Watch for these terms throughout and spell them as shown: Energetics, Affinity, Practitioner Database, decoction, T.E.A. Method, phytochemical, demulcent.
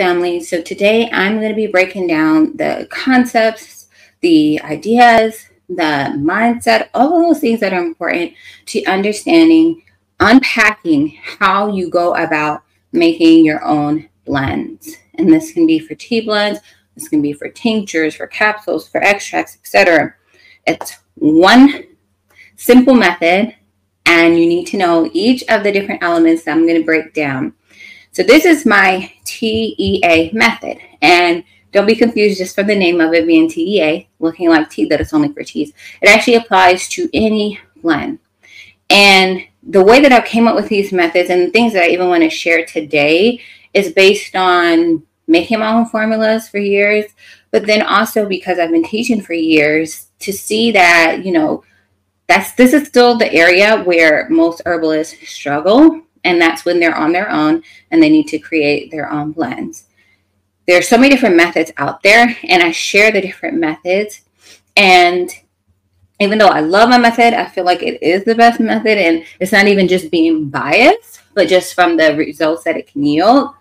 family. So today I'm going to be breaking down the concepts, the ideas, the mindset, all those things that are important to understanding, unpacking how you go about making your own blends. And this can be for tea blends, this can be for tinctures, for capsules, for extracts, etc. It's one simple method, and you need to know each of the different elements that I'm going to break down. So this is my TEA method, and don't be confused just from the name of it being TEA, looking like tea, that it's only for teas. It actually applies to any blend. And the way that I came up with these methods and the things that I even want to share today is based on making my own formulas for years, but then also because I've been teaching for years, to see that, you know, this is still the area where most herbalists struggle, and that's when they're on their own and they need to create their own blends. There are so many different methods out there, and I share the different methods. And even though I love my method, I feel like it is the best method, and it's not even just being biased, but just from the results that it can yield.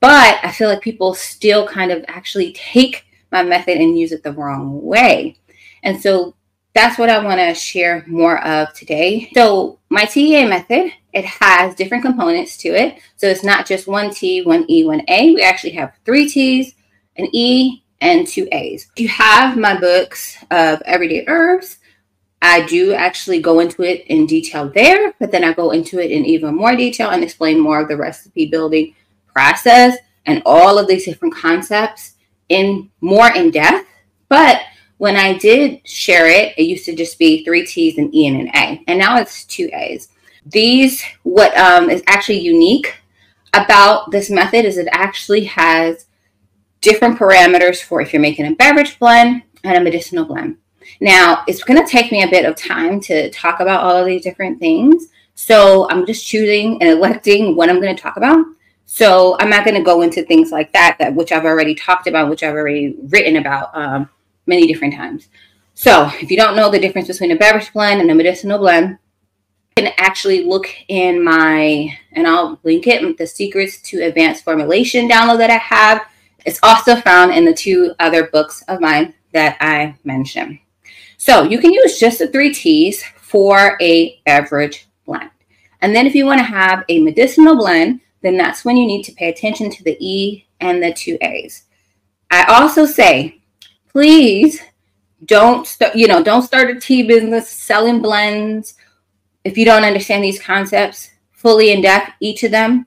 But I feel like people still kind of actually take my method and use it the wrong way. And so that's what I want to share more of today. So my TEA method, it has different components to it. So it's not just one T, one E, one A. We actually have three T's, an E, and two A's. You have my books of everyday herbs. I do actually go into it in detail there, but then I go into it in even more detail and explain more of the recipe building process and all of these different concepts in more in depth. But when I did share it, it used to just be three T's, an E, and an A, and now it's two A's. These, what is actually unique about this method is it actually has different parameters for if you're making a beverage blend and a medicinal blend. Now, it's going to take me a bit of time to talk about all of these different things, so I'm just choosing and electing what I'm going to talk about. So I'm not going to go into things like that which I've already talked about, which I've already written about many different times. So if you don't know the difference between a beverage blend and a medicinal blend, you can actually look in my, and I'll link it, the Secrets to Advanced Formulation download that I have. It's also found in the two other books of mine that I mentioned. So you can use just the three T's for a beverage blend. And then if you want to have a medicinal blend, then that's when you need to pay attention to the E and the two A's. I also say, please don't start a tea business selling blends if you don't understand these concepts fully in depth, each of them.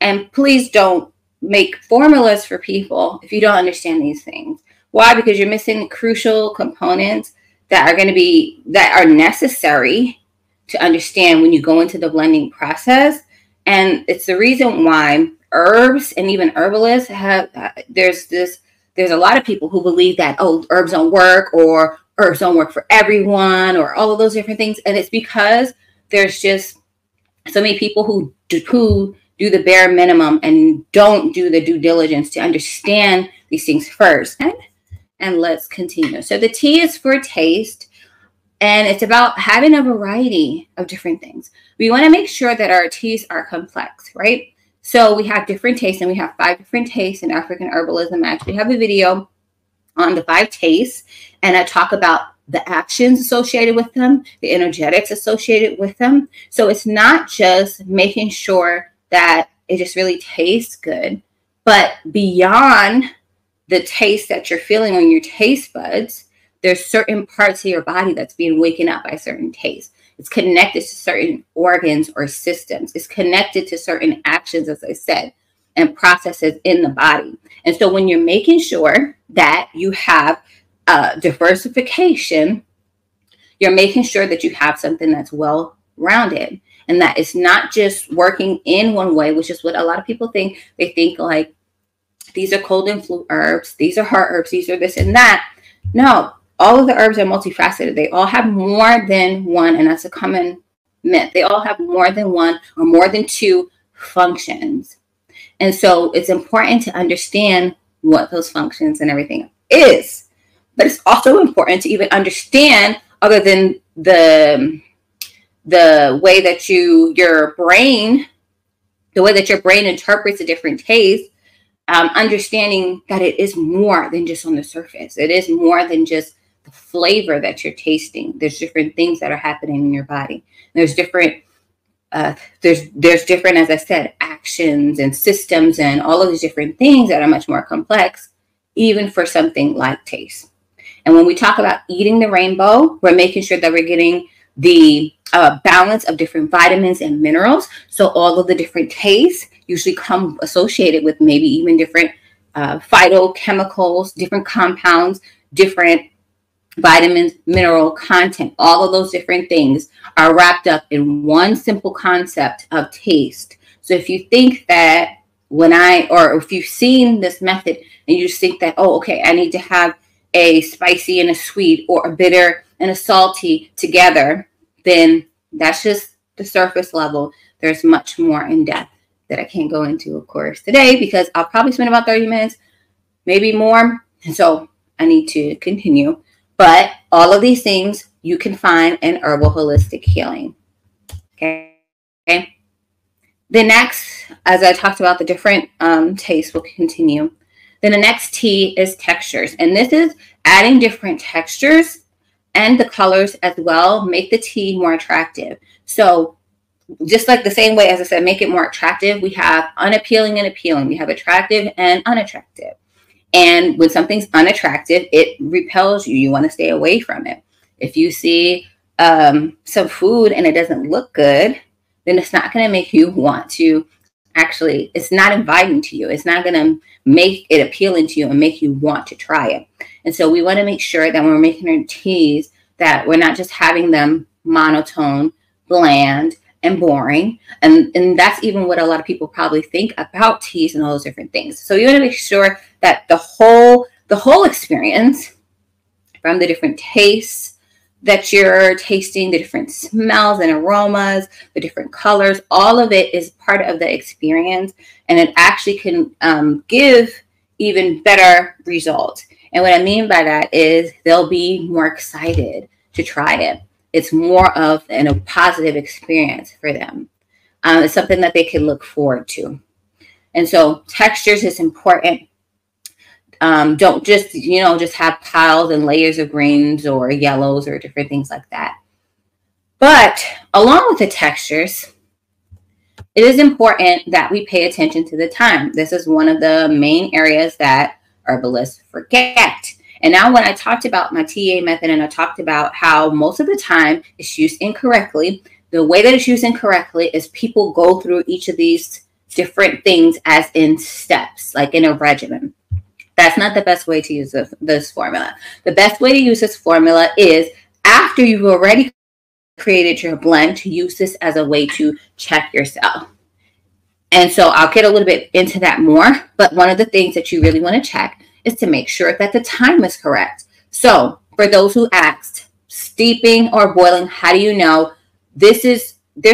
And please don't make formulas for people if you don't understand these things. Why? Because you're missing crucial components that are necessary to understand when you go into the blending process. And it's the reason why herbs and even herbalists have, there's a lot of people who believe that, oh, herbs don't work, or herbs don't work for everyone, or all of those different things. And it's because there's just so many people who do the bare minimum and don't do the due diligence to understand these things first. And let's continue. So the T is for taste, and it's about having a variety of different things. We want to make sure that our teas are complex, right? So we have different tastes, and we have five different tastes in African herbalism. I actually have a video on the five tastes, and I talk about the actions associated with them, the energetics associated with them. So it's not just making sure that it just really tastes good, but beyond the taste that you're feeling on your taste buds, there's certain parts of your body that's being wakened up by certain tastes. It's connected to certain organs or systems. It's connected to certain actions, as I said, and processes in the body. And so when you're making sure that you have diversification, you're making sure that you have something that's well-rounded, and that it's not just working in one way, which is what a lot of people think. They think like, these are cold and flu herbs, these are heart herbs, these are this and that. No, all of the herbs are multifaceted. They all have more than one, and that's a common myth. They all have more than one or more than two functions. And so it's important to understand what those functions and everything is. But it's also important to even understand, other than the way that your brain interprets a different taste, understanding that it is more than just on the surface. It is more than just the flavor that you're tasting. There's different things that are happening in your body. There's different, as I said, actions and systems and all of these different things that are much more complex, even for something like taste. And when we talk about eating the rainbow, we're making sure that we're getting the balance of different vitamins and minerals. So all of the different tastes usually come associated with maybe even different phytochemicals, different compounds, different vitamins, mineral content. All of those different things are wrapped up in one simple concept of taste. So if you think that if you've seen this method and you just think that, oh, okay, I need to have a spicy and a sweet or a bitter and a salty together, then that's just the surface level. There's much more in depth that I can't go into, of course, today, because I'll probably spend about 30 minutes, maybe more. And so I need to continue. But all of these things you can find in herbal holistic healing. Okay. The next, as I talked about the different tastes, we'll continue. Then the next T is textures. And this is adding different textures and the colors as well, make the tea more attractive. So just like the same way, as I said, make it more attractive, we have unappealing and appealing. We have attractive and unattractive. And when something's unattractive, it repels you. You want to stay away from it. If you see some food and it doesn't look good, then it's not going to make you want to actually, it's not inviting to you. It's not going to make it appealing to you and make you want to try it. And so we want to make sure that when we're making our teas, that we're not just having them monotone, bland, and boring. And that's even what a lot of people probably think about teas and all those different things. So you want to make sure that the whole experience, from the different tastes that you're tasting, the different smells and aromas, the different colors, all of it is part of the experience, and it actually can give even better results. And what I mean by that is they'll be more excited to try it. It's more of a positive experience for them. It's something that they can look forward to. And so textures is important. Don't just, just have piles and layers of greens or yellows or different things like that. But along with the textures, it is important that we pay attention to the time. This is one of the main areas that herbalists forget. And now when I talked about my T.E.A. method and I talked about how most of the time it's used incorrectly, the way that it's used incorrectly is people go through each of these different things as in steps, like in a regimen. That's not the best way to use this formula. The best way to use this formula is after you've already created your blend, to use this as a way to check yourself. And so I'll get a little bit into that more, but one of the things that you really want to check is to make sure that the time is correct. So for those who asked, steeping or boiling, how do you know? There's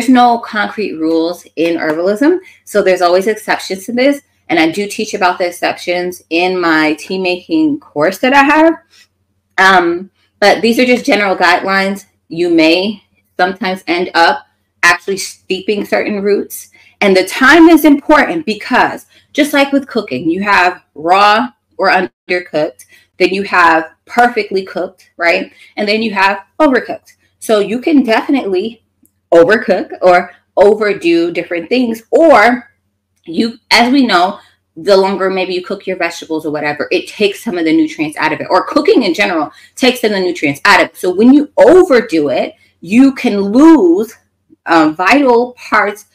no concrete rules in herbalism, so there's always exceptions to this. And I do teach about the exceptions in my tea making course that I have. But these are just general guidelines. You may sometimes end up actually steeping certain roots. And the time is important because just like with cooking, you have raw or undercooked, then you have perfectly cooked, right? And then you have overcooked. So you can definitely overcook or overdo different things, or you, as we know, the longer maybe you cook your vegetables or whatever, it takes some of the nutrients out of it, or cooking in general takes some of the nutrients out of it. So when you overdo it, you can lose vital parts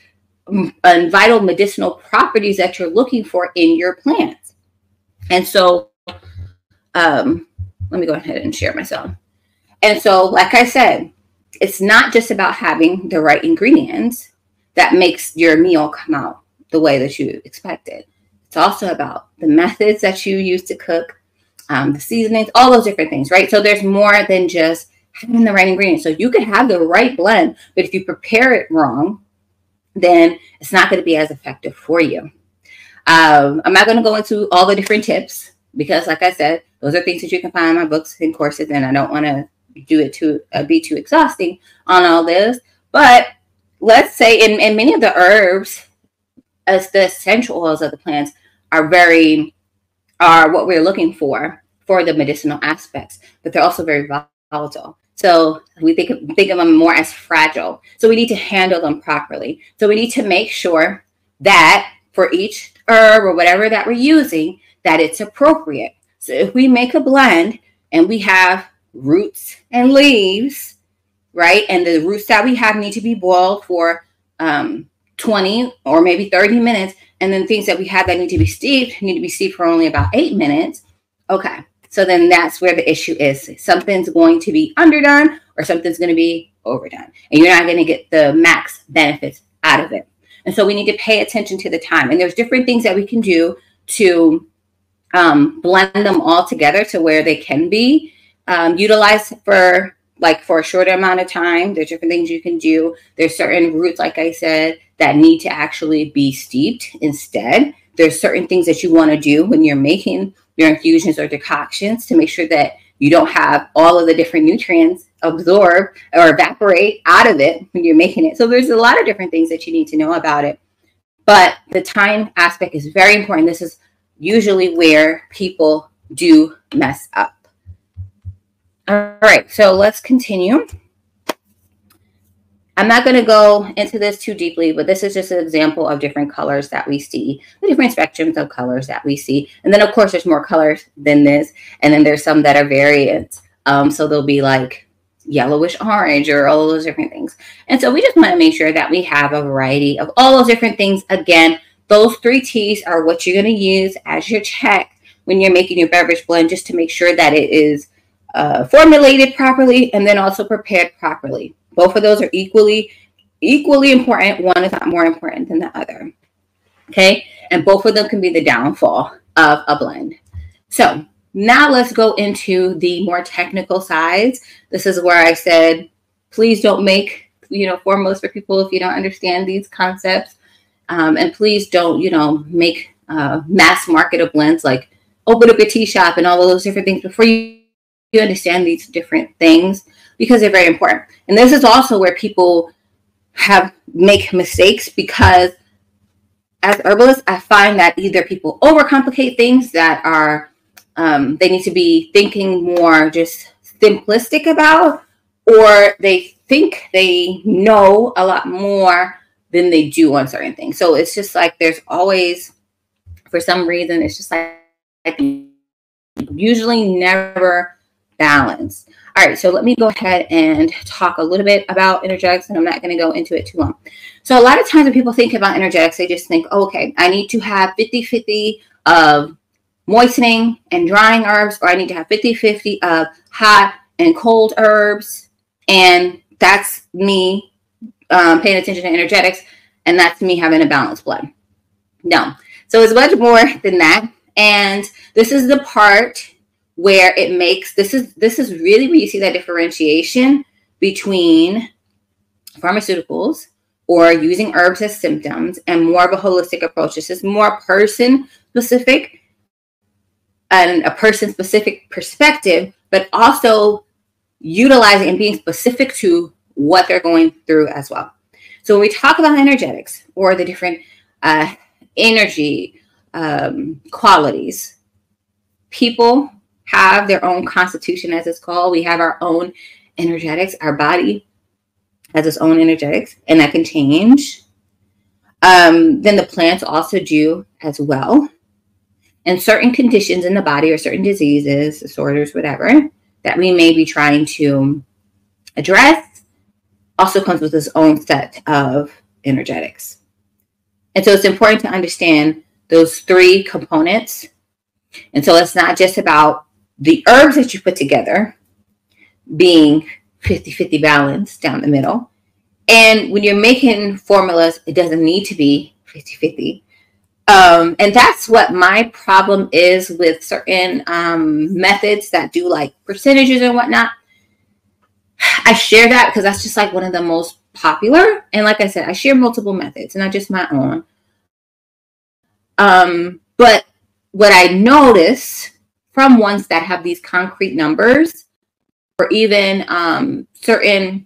and vital medicinal properties that you're looking for in your plants. And so let me go ahead and share myself. And so, like I said, it's not just about having the right ingredients that makes your meal come out the way that you expected. It's also about the methods that you use to cook, the seasonings, all those different things, right? So there's more than just having the right ingredients. So you could have the right blend, but if you prepare it wrong, then it's not going to be as effective for you. I'm not going to go into all the different tips because, like I said, those are things that you can find in my books and courses, and I don't want to do it to be too exhausting on all this. But let's say in many of the herbs, as the essential oils of the plants are what we're looking for the medicinal aspects, but they're also very volatile. So we think of them more as fragile. So we need to handle them properly. So we need to make sure that for each herb or whatever that we're using, that it's appropriate. So if we make a blend and we have roots and leaves, right? And the roots that we have need to be boiled for 20 or maybe 30 minutes. And then things that we have that need to be steeped for only about 8 minutes. Okay, so then that's where the issue is. Something's going to be underdone or something's going to be overdone. And you're not going to get the max benefits out of it. And so we need to pay attention to the time. And there's different things that we can do to blend them all together to where they can be utilized for a shorter amount of time. There's different things you can do. There's certain roots, like I said, that need to actually be steeped instead. There's certain things that you want to do when you're making your infusions or decoctions to make sure that you don't have all of the different nutrients absorb or evaporate out of it when you're making it. So there's a lot of different things that you need to know about it. But the time aspect is very important. This is usually where people do mess up. All right, so let's continue. I'm not going to go into this too deeply, but this is just an example of different colors that we see, the different spectrums of colors that we see. And then, of course, there's more colors than this. And then there's some that are variants. So they'll be like yellowish orange or all those different things. And so we just want to make sure that we have a variety of all those different things. Again, those 3 T's are what you're going to use as your check when you're making your beverage blend, just to make sure that it is formulated properly and then also prepared properly. Both of those are equally important. One is not more important than the other. Okay, and both of them can be the downfall of a blend. So now let's go into the more technical sides. This is where I said, please don't make formulas for people if you don't understand these concepts, and please don't make mass market of blends, like open up a tea shop and all of those different things before you understand these different things, because they're very important. And this is also where people make mistakes, because as herbalists, I find that either people overcomplicate things that are they need to be thinking more just simplistic about, or they think they know a lot more than they do on certain things. So it's just like there's always, for some reason, it's just like usually never balance. All right, so let me go ahead and talk a little bit about energetics, and I'm not going to go into it too long. So a lot of times when people think about energetics, they just think, oh, okay, I need to have 50-50 of moistening and drying herbs, or I need to have 50-50 of hot and cold herbs, and that's me paying attention to energetics, and that's me having a balanced blend. No, so it's much more than that, and this is the part where it makes, this is really where you see that differentiation between pharmaceuticals or using herbs as symptoms and more of a holistic approach. This is more person specific and a person specific perspective, but also utilizing and being specific to what they're going through as well. So when we talk about energetics or the different energy qualities, people have their own constitution, as it's called. We have our own energetics. Our body has its own energetics, and that can change. Then the plants also do as well. And certain conditions in the body or certain diseases, disorders, whatever, that we may be trying to address also comes with its own set of energetics. And so it's important to understand those three components. And so it's not just about the herbs that you put together being 50-50 balance down the middle. And when you're making formulas, it doesn't need to be 50-50. And that's what my problem is with certain methods that do like percentages and whatnot. I share that because that's just like one of the most popular. And like I said, I share multiple methods, not just my own. But what I notice from ones that have these concrete numbers, or even certain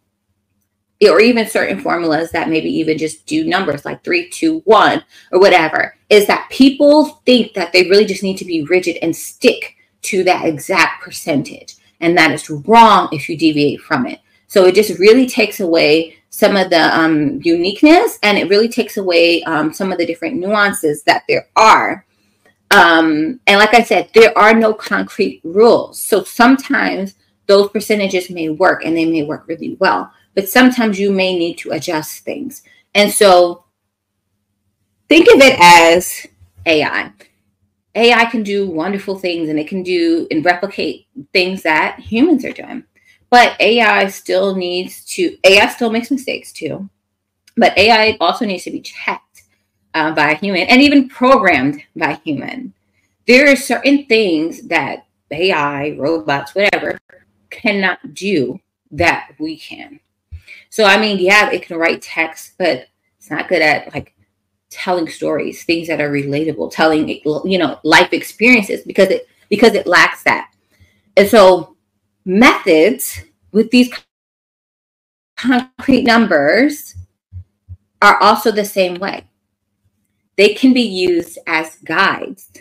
or even certain formulas that maybe even just do numbers like 3, 2, 1 or whatever, is that people think that they really just need to be rigid and stick to that exact percentage. And that is wrong if you deviate from it. So it just really takes away some of the uniqueness, and it really takes away some of the different nuances that there are. And like I said, there are no concrete rules. So sometimes those percentages may work, and they may work really well, but sometimes you may need to adjust things. And so think of it as AI. AI can do wonderful things, and it can do and replicate things that humans are doing. But AI still makes mistakes too. But AI also needs to be checked by a human, and even programmed by a human. There are certain things that AI, robots, whatever, cannot do that we can. So, I mean, yeah, it can write text, but it's not good at like telling stories, things that are relatable, telling, you know, life experiences, because it lacks that. And so methods with these concrete numbers are also the same way. They can be used as guides,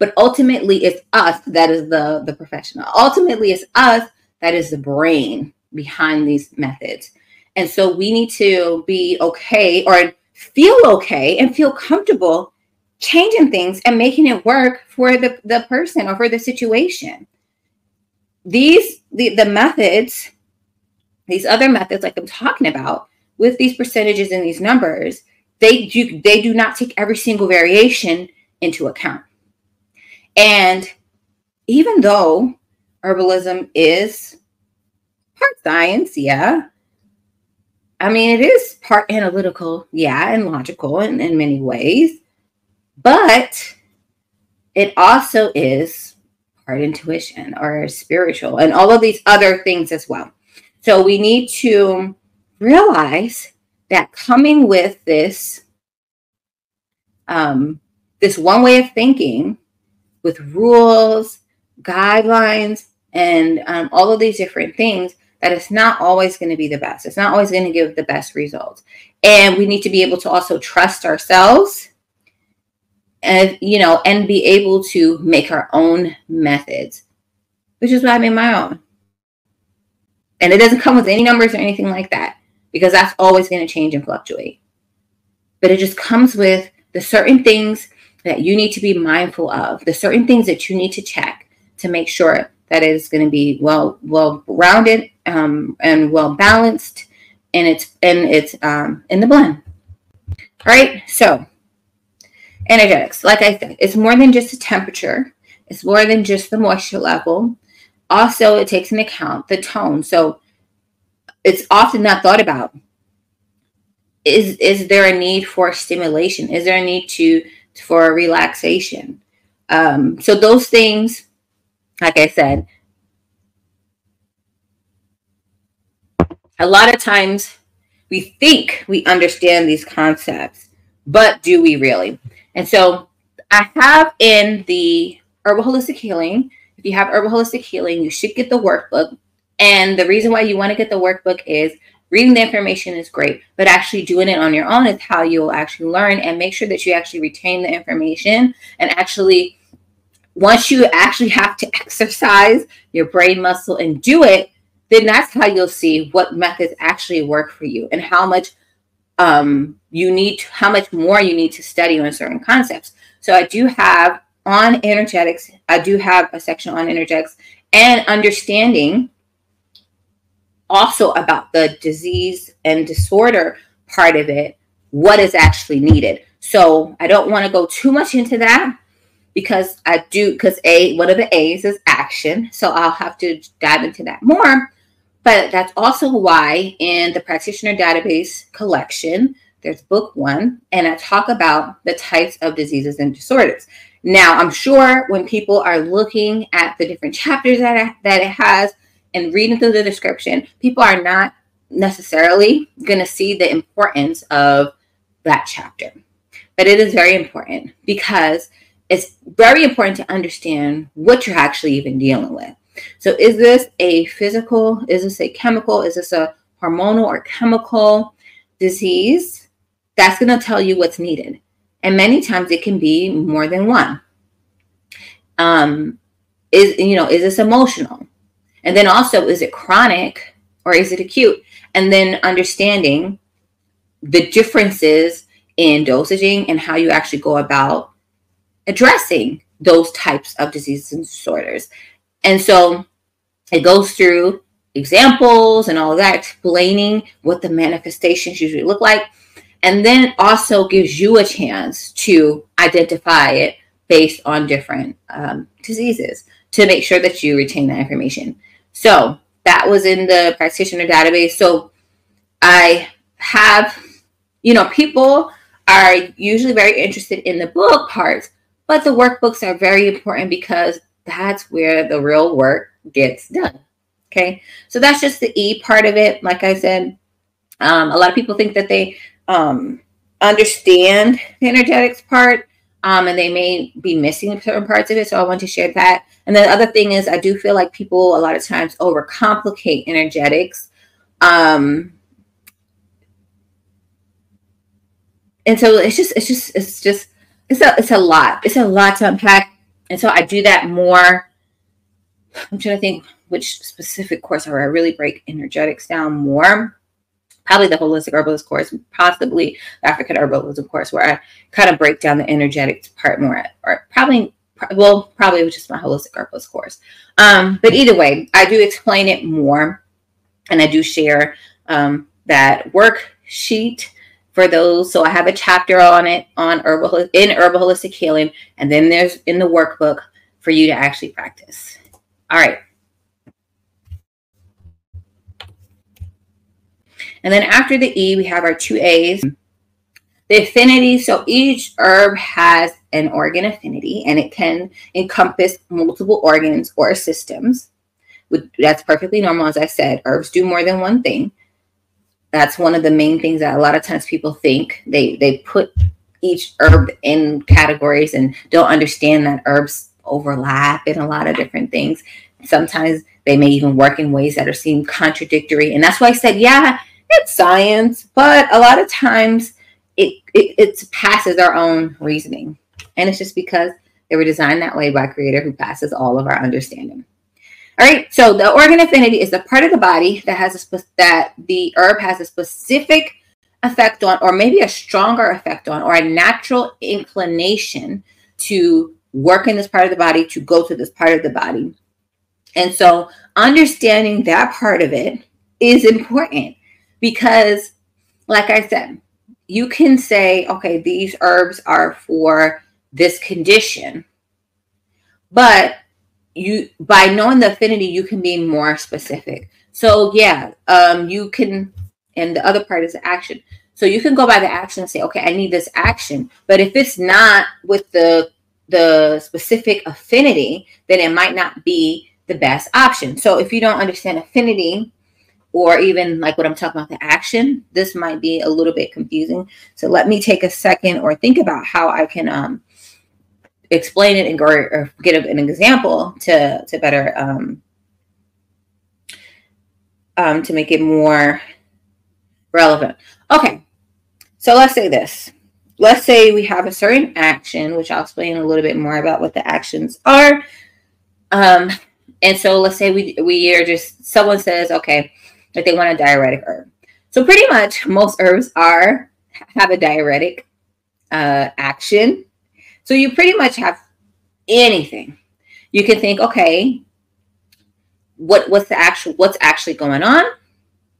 but ultimately it's us that is the professional. Ultimately it's us that is the brain behind these methods. And so we need to be okay, or feel okay and feel comfortable changing things and making it work for the person or for the situation. The methods, these other methods like I'm talking about with these percentages and these numbers, they do not take every single variation into account. And even though herbalism is part science, yeah, I mean, it is part analytical, yeah, and logical in many ways, but it also is part intuition or spiritual and all of these other things as well. So we need to realize that coming with this, this one way of thinking with rules, guidelines, and all of these different things, that it's not always going to be the best. It's not always going to give the best results. And we need to be able to also trust ourselves and, you know, and be able to make our own methods, which is why I made my own. And it doesn't come with any numbers or anything like that, because that's always going to change and fluctuate. But it just comes with the certain things that you need to be mindful of, the certain things that you need to check to make sure that it is going to be well-rounded and well-balanced, and it's in the blend. All right, so energetics, like I said, it's more than just the temperature. It's more than just the moisture level. Also, it takes into account the tone. So it's often not thought about. Is there a need for stimulation? Is there a need for relaxation? So those things, like I said, a lot of times we think we understand these concepts, but do we really? And so I have in the Herbal Holistic Healing, if you have Herbal Holistic Healing, you should get the workbook. And the reason why you want to get the workbook is reading the information is great, but actually doing it on your own is how you'll actually learn and make sure that you actually retain the information and actually, once you actually have to exercise your brain muscle and do it, then that's how you'll see what methods actually work for you and how much how much more you need to study on certain concepts. So I do have on energetics, I do have a section on energetics and understanding also about the disease and disorder part of it, what is actually needed. So I don't want to go too much into that, because one of the A's is action. So I'll have to dive into that more. But that's also why in the Practitioner Database collection, there's book 1, and I talk about the types of diseases and disorders. Now, I'm sure when people are looking at the different chapters that it has and reading through the description, people are not necessarily going to see the importance of that chapter. But it is very important, because it's very important to understand what you're actually even dealing with. So is this a physical? Is this a chemical? Is this a hormonal or chemical disease, that's going to tell you what's needed. And many times it can be more than one. Is this emotional? And then also, is it chronic or is it acute? And then understanding the differences in dosaging and how you actually go about addressing those types of diseases and disorders. And so it goes through examples and all that, explaining what the manifestations usually look like. And then also gives you a chance to identify it based on different diseases to make sure that you retain that information. So that was in the practitioner database. So I have, you know, people are usually very interested in the book parts, but the workbooks are very important because that's where the real work gets done. Okay. So that's just the E part of it. Like I said, a lot of people think that they understand the energetics part, and they may be missing certain parts of it. So I want to share that. And then the other thing is, I do feel like people a lot of times overcomplicate energetics. And so it's a lot. It's a lot to unpack. And so I do that more. I'm trying to think which specific course where I really break energetics down more. Probably the holistic herbalist course, possibly the African herbalism course, where I kind of break down the energetics part more, or probably which is my holistic herbalist course. But either way, I do explain it more, and I do share that worksheet for those. So I have a chapter on it in herbal holistic healing, and then there's in the workbook for you to actually practice. All right. And then after the E, we have our two A's. The affinity, so each herb has an organ affinity, and it can encompass multiple organs or systems. That's perfectly normal, as I said. Herbs do more than one thing. That's one of the main things that a lot of times people think. They put each herb in categories and don't understand that herbs overlap in a lot of different things. Sometimes they may even work in ways that seem contradictory. And that's why I said, yeah, it's science, but a lot of times it passes our own reasoning. And it's just because they were designed that way by a creator who passes all of our understanding. All right, so the organ affinity is the part of the body that the herb has a specific effect on, or maybe a stronger effect on, or a natural inclination to work in this part of the body, to go to this part of the body. And so understanding that part of it is important. Because, like I said, you can say, okay, these herbs are for this condition. But by knowing the affinity, you can be more specific. So, yeah, you can, and the other part is the action. So you can go by the action and say, okay, I need this action. But if it's not with the specific affinity, then it might not be the best option. So if you don't understand affinity, or even like what I'm talking about, the action, this might be a little bit confusing. So let me take a second or think about how I can explain it and or get an example to better, to make it more relevant. Okay, so let's say this. Let's say we have a certain action, which I'll explain a little bit more about what the actions are. And so let's say we are just, someone says, okay, that they want a diuretic herb. So pretty much most herbs have a diuretic action. So you pretty much have anything. You can think, okay, what's actually going on,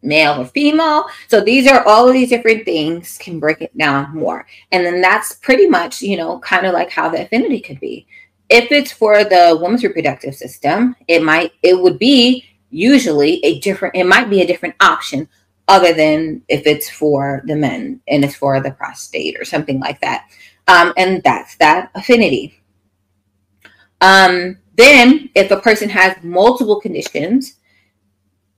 male or female. So these are all of these different things can break it down more. And then that's pretty much, you know, kind of like how the affinity could be. If it's for the woman's reproductive system, it might be a different option other than if it's for the men and it's for the prostate or something like that. And that's that affinity. Then if a person has multiple conditions,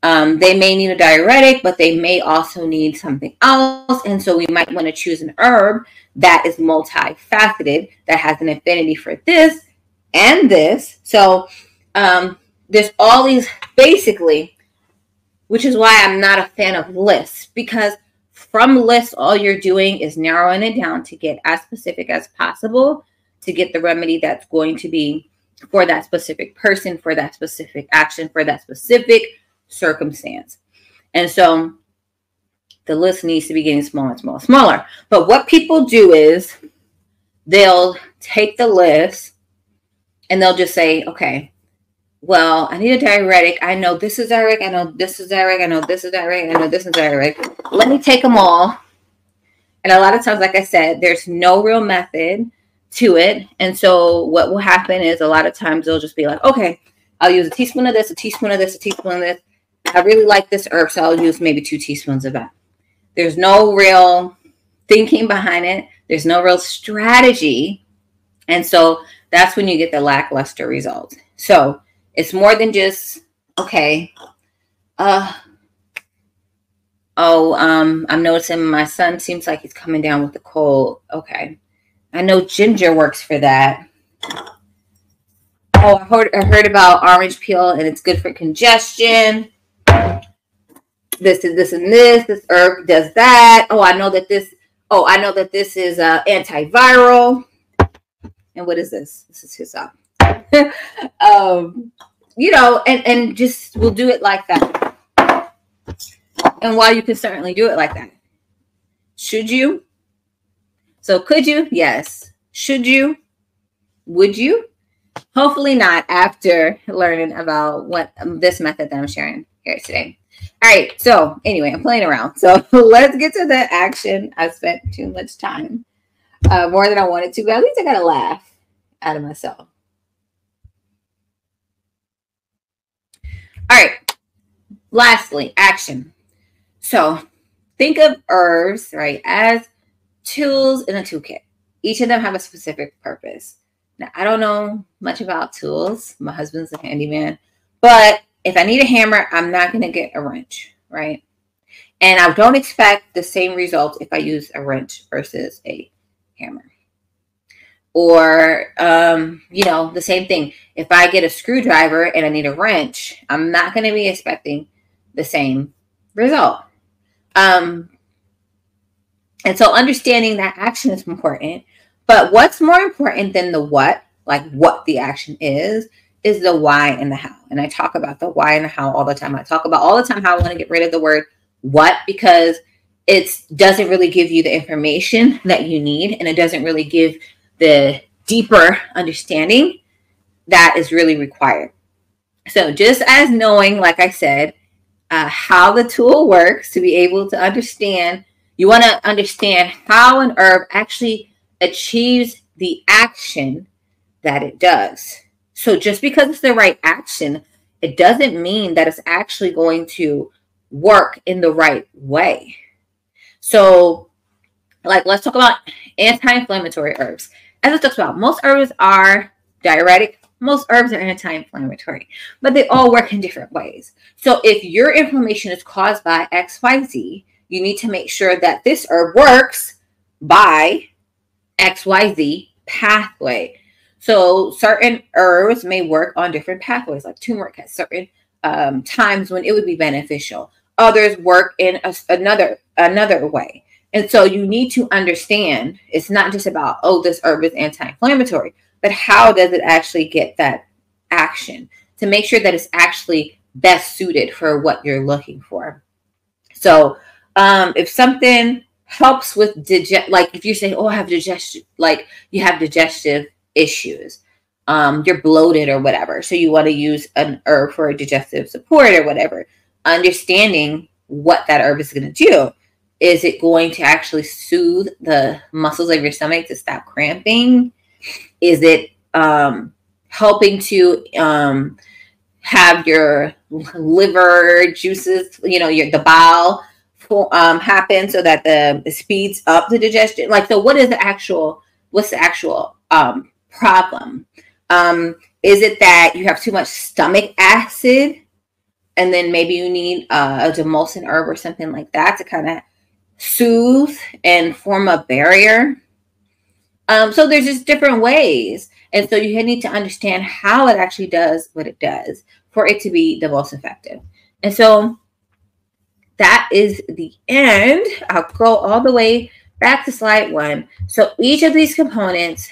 they may need a diuretic, but they may also need something else. And so we might want to choose an herb that is multifaceted, that has an affinity for this and this. So, there's all these, basically, which is why I'm not a fan of lists, because from lists, all you're doing is narrowing it down to get as specific as possible to get the remedy that's going to be for that specific person, for that specific action, for that specific circumstance. And so the list needs to be getting smaller and smaller and smaller. But what people do is they'll take the list and they'll just say, okay, well, I need a diuretic. I know this is diuretic. I know this is diuretic. I know this is diuretic. I know this is diuretic. Let me take them all. And a lot of times, like I said, there's no real method to it. And so what will happen is a lot of times they'll just be like, okay, I'll use a teaspoon of this, a teaspoon of this, a teaspoon of this. I really like this herb, so I'll use maybe 2 teaspoons of that. There's no real thinking behind it. There's no real strategy. And so that's when you get the lackluster results. So it's more than just, okay, I'm noticing my son seems like he's coming down with a cold. Okay, I know ginger works for that. Oh, I heard about orange peel and it's good for congestion. This is this and this. This herb does that. Oh, I know that this. Oh, I know that this is antiviral. And what is this? This is his up. You know, and just we'll do it like that. And while you can certainly do it like that, should you? So could you? Yes. Should you? Would you? Hopefully not after learning about what this method that I'm sharing here today. All right. So anyway, I'm playing around. So let's get to the action. I spent too much time, more than I wanted to, but at least I got a laugh out of myself. All right. Lastly, action. So think of herbs, right, as tools in a toolkit. Each of them have a specific purpose. Now, I don't know much about tools. My husband's a handyman. But if I need a hammer, I'm not going to get a wrench, right? And I don't expect the same results if I use a wrench versus a hammer. Or, you know, the same thing. If I get a screwdriver and I need a wrench, I'm not going to be expecting the same result. And so understanding that action is important. But what's more important than the what, like what the action is the why and the how. And I talk about the why and the how all the time. I talk about all the time how I want to get rid of the word what, because it doesn't really give you the information that you need. And it doesn't really give the deeper understanding that is really required. So just as knowing, like I said, how the tool works to be able to understand, you want to understand how an herb actually achieves the action that it does. So just because it's the right action, it doesn't mean that it's actually going to work in the right way. So like, let's talk about anti-inflammatory herbs. As I talked about, most herbs are diuretic. Most herbs are anti-inflammatory, but they all work in different ways. So if your inflammation is caused by XYZ, you need to make sure that this herb works by XYZ pathway. So certain herbs may work on different pathways, like turmeric has certain times when it would be beneficial. Others work in another way. And so you need to understand, it's not just about, oh, this herb is anti-inflammatory, but how does it actually get that action to make sure that it's actually best suited for what you're looking for. So if something helps with digest, like if you say, oh, I have digestion, like you have digestive issues, you're bloated or whatever, so you want to use an herb for a digestive support or whatever, understanding what that herb is going to do. Is it going to actually soothe the muscles of your stomach to stop cramping? Is it helping to have your liver juices, you know, the bowel happen so that it speeds up the digestion? Like, so what is the actual, what's the actual problem? Is it that you have too much stomach acid and then maybe you need a demulcent herb or something like that to kind of soothe and form a barrier? So there's just different ways. And so you need to understand how it actually does what it does for it to be the most effective. And so that is the end. I'll go all the way back to slide one. So each of these components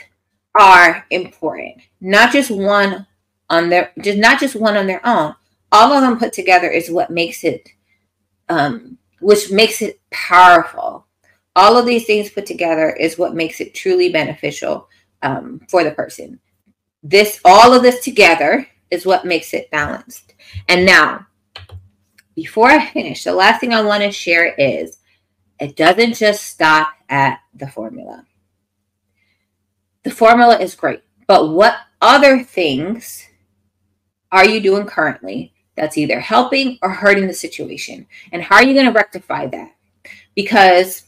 are important, not just one on their own. All of them put together is what makes it, which makes it powerful. All of these things put together is what makes it truly beneficial for the person. All of this together is what makes it balanced. And now, before I finish, the last thing I want to share is it doesn't just stop at the formula. The formula is great, but what other things are you doing currently that's either helping or hurting the situation? And how are you going to rectify that? Because,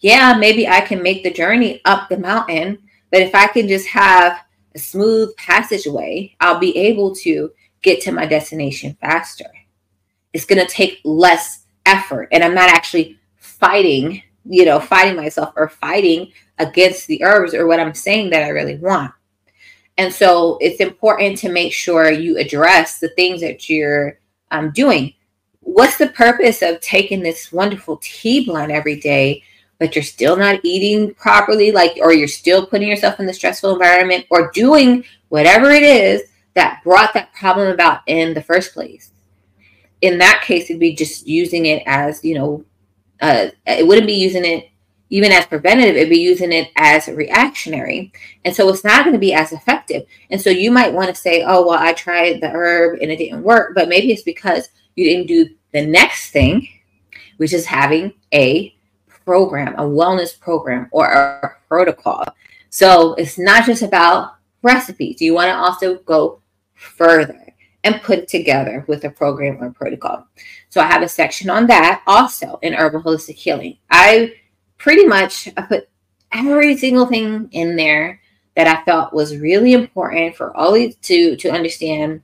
yeah, maybe I can make the journey up the mountain, but if I can just have a smooth passageway, I'll be able to get to my destination faster. It's going to take less effort, and I'm not actually fighting, fighting myself or fighting against the herbs or what I'm saying that I really want. And so it's important to make sure you address the things that you're doing. What's the purpose of taking this wonderful tea blend every day, but you're still not eating properly, or you're still putting yourself in the stressful environment or doing whatever it is that brought that problem about in the first place? In that case, it'd be just using it as, it wouldn't be using it even as preventative, it'd be using it as reactionary. And so it's not going to be as effective. And so you might want to say, oh, well, I tried the herb and it didn't work. But maybe it's because you didn't do the next thing, which is having a program, a wellness program or a protocol. So it's not just about recipes. You want to also go further and put it together with a program or protocol. So I have a section on that also in Herbal Holistic Healing. I put every single thing in there that I felt was really important for all to understand,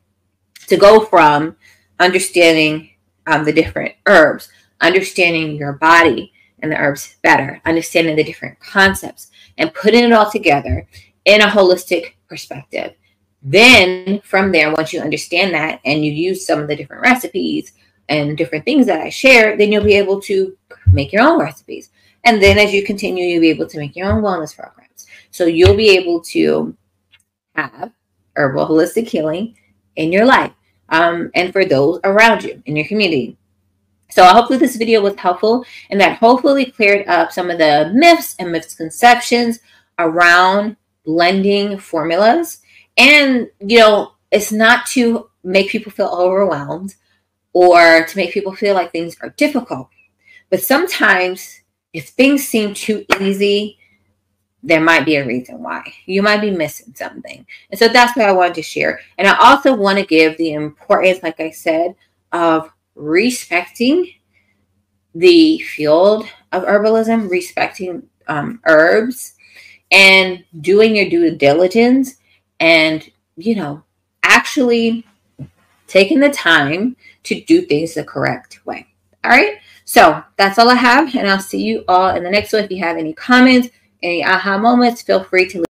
to go from understanding the different herbs, understanding your body and the herbs better, understanding the different concepts, and putting it all together in a holistic perspective. Then from there, once you understand that and you use some of the different recipes and different things that I share, then you'll be able to make your own recipes. And then as you continue, you'll be able to make your own wellness programs. So you'll be able to have herbal holistic healing in your life and for those around you in your community. So hopefully this video was helpful and that hopefully cleared up some of the myths and misconceptions around blending formulas. And, it's not to make people feel overwhelmed or to make people feel like things are difficult. But sometimes, if things seem too easy, there might be a reason why. You might be missing something. And so that's what I wanted to share. And I also want to give the importance, like I said, of respecting the field of herbalism, respecting herbs, and doing your due diligence and, actually taking the time to do things the correct way. All right? So that's all I have, and I'll see you all in the next one. If you have any comments, any aha moments, feel free to leave.